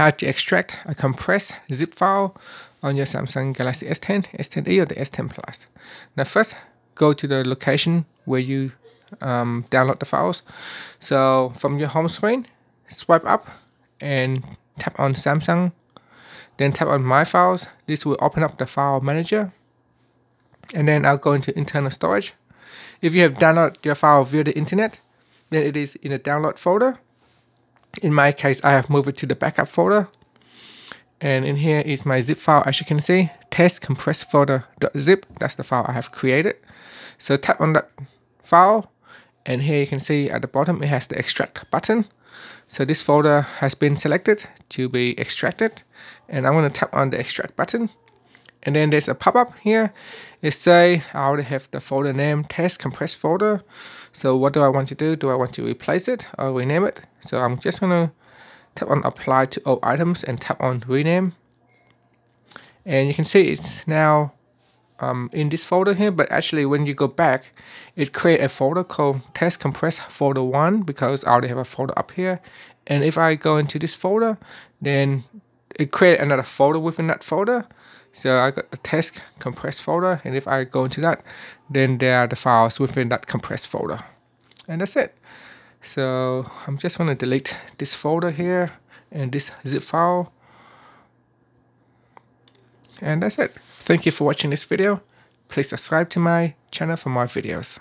how to extract a compressed zip file on your Samsung Galaxy S10, S10e or the S10+. Now first, go to the location where you download the files. So from your home screen, swipe up and tap on Samsung, then tap on My Files. This will open up the file manager. And then I'll go into internal storage. If you have downloaded your file via the internet, then it is in the download folder. In my case, I have moved it to the backup folder. And in here is my zip file, as you can see, test compressed folder.zip. That's the file I have created. So tap on that file, and here you can see at the bottom it has the extract button. So this folder has been selected to be extracted, and I'm going to tap on the extract button. And then there's a pop-up here. It says I already have the folder name test compressed folder. So what do I want to do? Do I want to replace it or rename it? So I'm just going to tap on apply to all items and tap on rename. And you can see it's now in this folder here, but actually when you go back, it creates a folder called test compressed folder 1 because I already have a folder up here. And if I go into this folder, then it creates another folder within that folder. So I got the test compressed folder, and if I go into that, then there are the files within that compressed folder. And that's it. So I'm just going to delete this folder here and this zip file. And that's it. Thank you for watching this video. Please subscribe to my channel for more videos.